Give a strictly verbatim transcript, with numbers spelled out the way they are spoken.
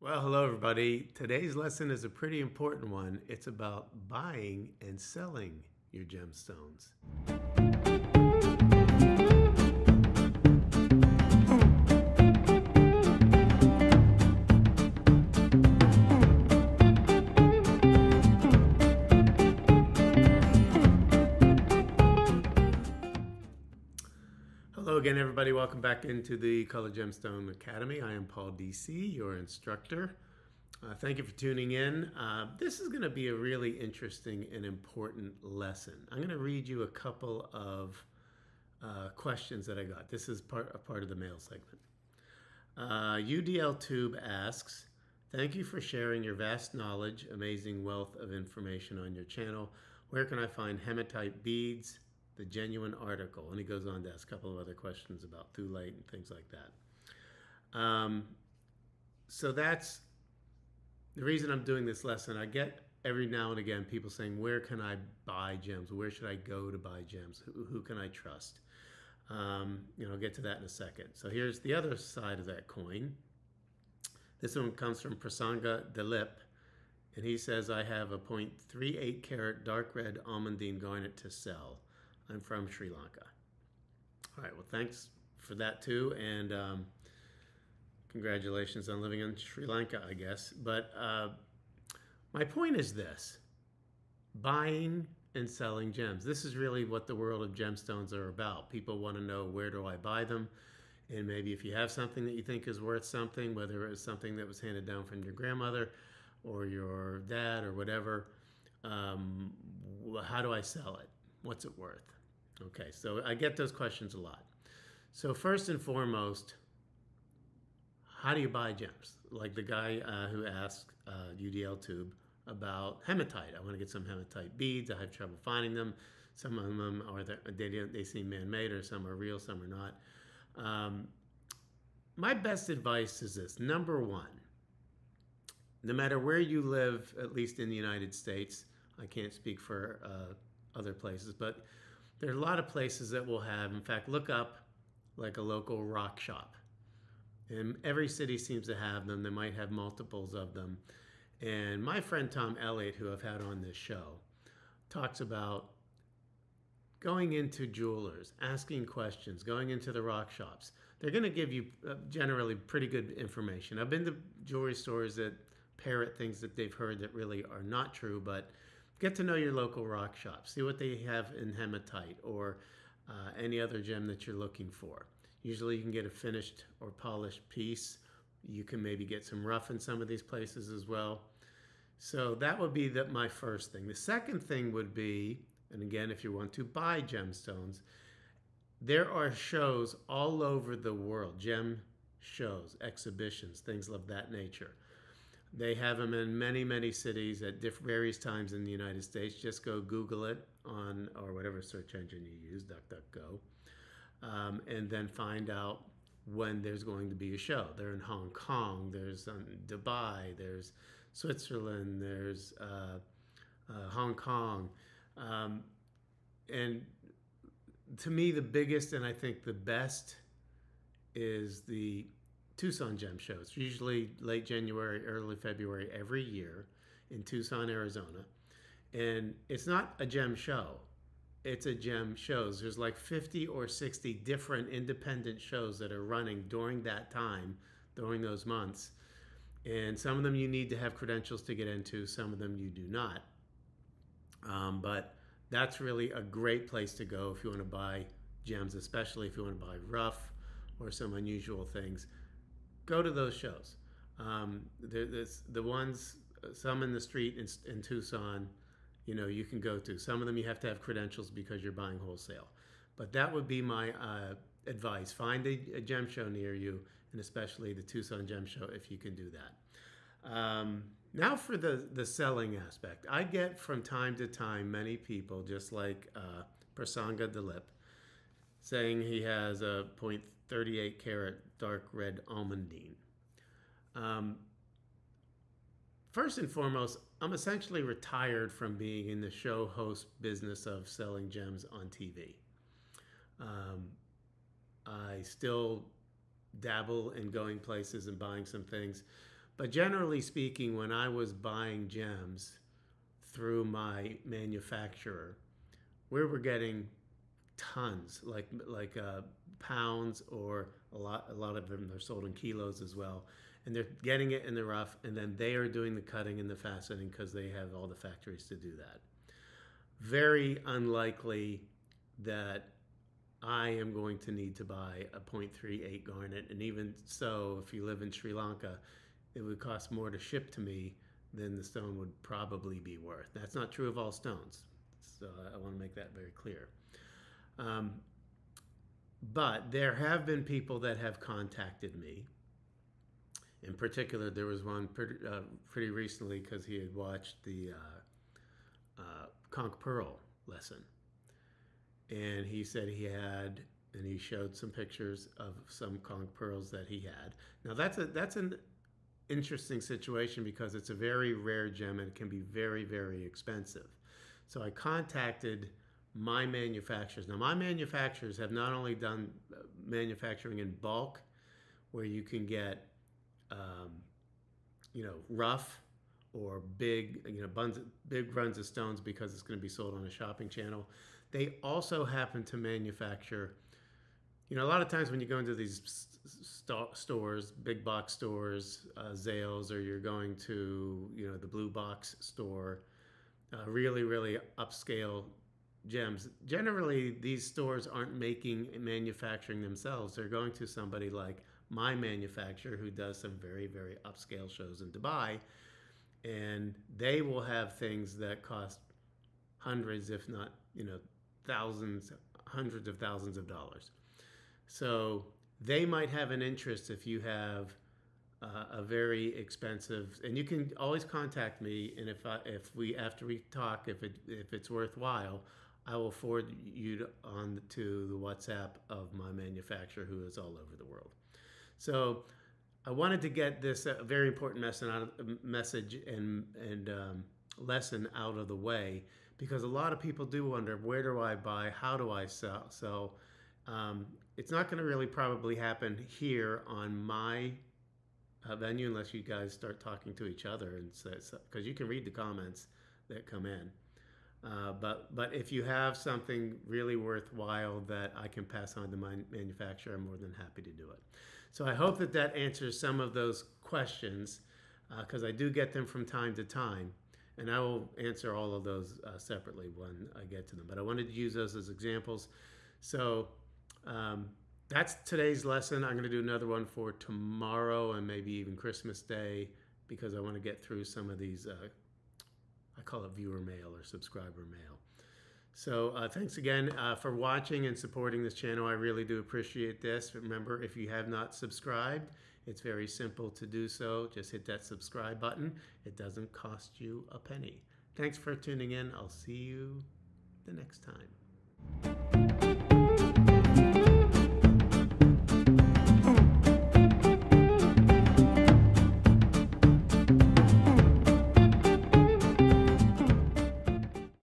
Well, hello everybody. Today's lesson is a pretty important one. It's about buying and selling your gemstones. Hello again, everybody. Welcome back into the Color Gemstone Academy. I am Paul Deasy, your instructor. Uh, thank you for tuning in. Uh, this is going to be a really interesting and important lesson. I'm going to read you a couple of uh, questions that I got. This is part, a part of the mail segment. Uh, U D L Tube asks, thank you for sharing your vast knowledge, amazing wealth of information on your channel. Where can I find hematite beads? The genuine article. And he goes on to ask a couple of other questions about thulite and things like that. Um, so that's the reason I'm doing this lesson. I get every now and again people saying, where can I buy gems? Where should I go to buy gems? Who, who can I trust? Um, you know, I'll get to that in a second. So here's the other side of that coin. This one comes from Prasanga Dilip. And he says, I have a zero point three eight carat dark red almondine garnet to sell. I'm from Sri Lanka. All right, well, thanks for that too, and um, congratulations on living in Sri Lanka, I guess. But uh, my point is this, buying and selling gems. This is really what the world of gemstones are about. People want to know, where do I buy them? And maybe if you have something that you think is worth something, whether it was something that was handed down from your grandmother or your dad or whatever, um, how do I sell it? What's it worth? Okay, so I get those questions a lot. So first and foremost, how do you buy gems? Like the guy uh, who asked uh, U D L Tube about hematite. I want to get some hematite beads. I have trouble finding them. Some of them are they, they seem man-made, or some are real, some are not. Um, my best advice is this. Number one, no matter where you live, at least in the United States, I can't speak for uh, other places, but there are a lot of places that will have, in fact, look up like a local rock shop. And every city seems to have them. They might have multiples of them. And my friend Tom Elliott, who I've had on this show, talks about going into jewelers, asking questions, going into the rock shops. They're going to give you generally pretty good information. I've been to jewelry stores that parrot things that they've heard that really are not true, but get to know your local rock shop. See what they have in hematite or uh, any other gem that you're looking for. Usually you can get a finished or polished piece. You can maybe get some rough in some of these places as well. So that would be the, my first thing. The second thing would be, and again, if you want to buy gemstones, there are shows all over the world, gem shows, exhibitions, things of that nature. They have them in many, many cities at various times in the United States. Just go Google it on, or whatever search engine you use, DuckDuckGo, um, and then find out when there's going to be a show. They're in Hong Kong, there's um, Dubai, there's Switzerland, there's uh, uh, Hong Kong. Um, and to me, the biggest and I think the best is the Tucson gem show. It's usually late January, early February every year in Tucson, Arizona. And it's not a gem show. It's a gem shows. There's like fifty or sixty different independent shows that are running during that time, during those months. And some of them you need to have credentials to get into. Some of them you do not. Um, but that's really a great place to go if you want to buy gems, especially if you want to buy rough or some unusual things. Go to those shows. Um, the, the ones, some in the street in, in Tucson, you know, you can go to. Some of them you have to have credentials because you're buying wholesale. But that would be my uh, advice. Find a, a gem show near you, and especially the Tucson Gem Show if you can do that. Um, now for the, the selling aspect. I get from time to time many people, just like uh, Prasanga Dilip, saying he has a zero point three eight carat dark red almondine. Um, first and foremost, I'm essentially retired from being in the show host business of selling gems on T V. Um, I still dabble in going places and buying some things, But generally speaking, when I was buying gems through my manufacturer, we were getting tons, like like uh, pounds, or a lot, a lot of them are sold in kilos as well. And they're getting it in the rough, and then they are doing the cutting and the faceting because they have all the factories to do that. Very unlikely that I am going to need to buy a point three eight garnet, and even so, if you live in Sri Lanka, it would cost more to ship to me than the stone would probably be worth. That's not true of all stones, so I want to make that very clear. Um, but there have been people that have contacted me. In particular, there was one pretty, uh, pretty recently because he had watched the uh, uh, conch pearl lesson. And he said he had, and he showed some pictures of some conch pearls that he had. Now that's a, that's an interesting situation because it's a very rare gem and it can be very, very expensive. So I contacted my manufacturers. Now my manufacturers have not only done manufacturing in bulk, where you can get, um, you know, rough or big, you know, buns, big runs of stones because it's going to be sold on a shopping channel. They also happen to manufacture, you know, a lot of times when you go into these st stores, big box stores, uh, Zales, or you're going to, you know, the blue box store, uh, really, really upscale gems. Generally, these stores aren't making and manufacturing themselves. They're going to somebody like my manufacturer who does some very, very upscale shows in Dubai, and they will have things that cost hundreds, if not, you know, thousands, hundreds of thousands of dollars. So they might have an interest if you have uh, a very expensive, and you can always contact me, and if I, if we, after we talk, if it if it's worthwhile, I will forward you to, on to the WhatsApp of my manufacturer who is all over the world. So I wanted to get this uh, very important message out of, message and and um, lesson out of the way, because a lot of people do wonder, where do I buy? How do I sell? So um, it's not going to really probably happen here on my uh, venue unless you guys start talking to each other, and because so, so, you can read the comments that come in. Uh, but but if you have something really worthwhile that I can pass on to my manufacturer, I'm more than happy to do it. So I hope that that answers some of those questions, because uh, I do get them from time to time. And I will answer all of those uh, separately when I get to them. But I wanted to use those as examples. So um, that's today's lesson. I'm going to do another one for tomorrow and maybe even Christmas Day, because I want to get through some of these, uh, I call it viewer mail or subscriber mail. So uh, thanks again uh, for watching and supporting this channel. I really do appreciate this. Remember, if you have not subscribed, it's very simple to do so. Just hit that subscribe button. It doesn't cost you a penny. Thanks for tuning in. I'll see you the next time.